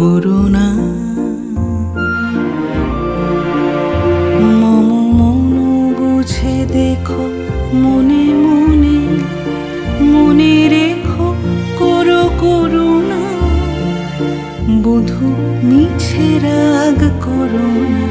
करो ना मम मन बुझे देखो मने मने मने रेखो करो करो ना बधू मिछे राग करो ना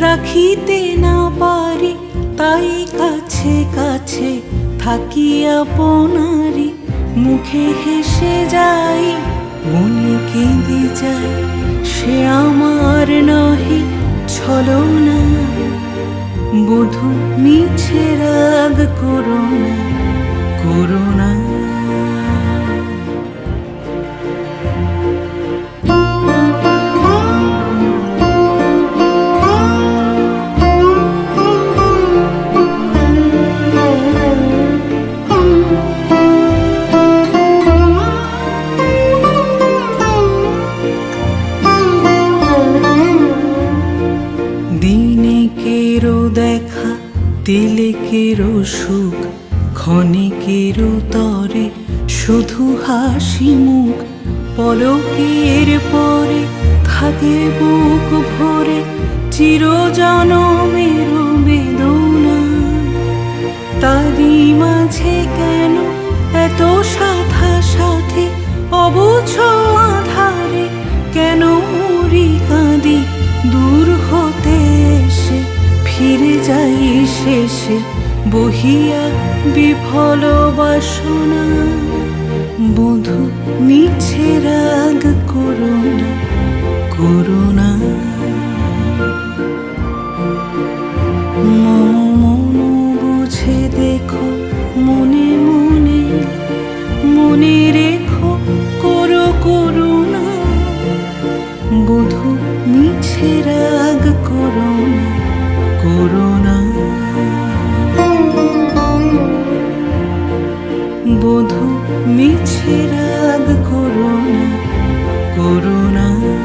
राखीते ना पारी ताई काछे काछे थाकी आपनारी मुखे हेसे जाई मने केंदे जाई से आमार नही छलो ना बधू मिछे राग करो ना करो ना देखा दिले केरो सुख क्षणे केरो तरे शुधु हासि मुख पलकेर परे थाके बुक भरे चिरजनमेर बेदना तारि माझे केन एत साधा साथे अबुझ आधारे केन मरि काँदि दूर होते एसे फिर जाई शेषे बहिया विफल बासना बधू मिछे राग करो ना करो ना मम मन बुझे देखो मने मने मने रेखो करो करो ना बधू मिछे राग करो ना करो ना बधू मिछे राग करो ना करो ना।